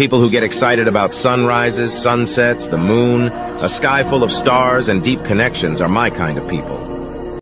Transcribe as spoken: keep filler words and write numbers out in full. people who get excited about sunrises, sunsets, the moon, a sky full of stars, and deep connections are my kind of people.